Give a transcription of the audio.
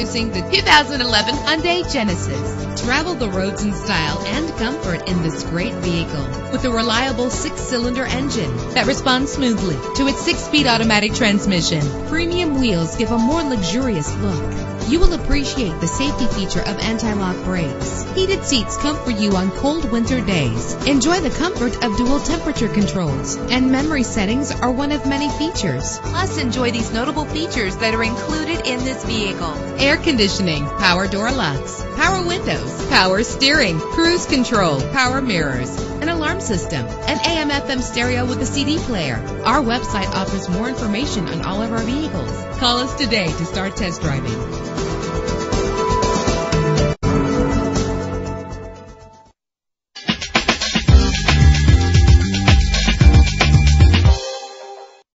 Introducing the 2011 Hyundai Genesis. Travel the roads in style and comfort in this great vehicle with a reliable 6-cylinder engine that responds smoothly to its 6-speed automatic transmission. Premium wheels give a more luxurious look. You will appreciate the safety feature of anti-lock brakes. Heated seats comfort you on cold winter days. Enjoy the comfort of dual temperature controls, and memory settings are one of many features. Plus, enjoy these notable features that are included in this vehicle: air conditioning, power door locks, power windows, power steering, cruise control, power mirrors, an alarm system, an AM/FM stereo with a CD player. Our website offers more information on all of our vehicles. Call us today to start test driving.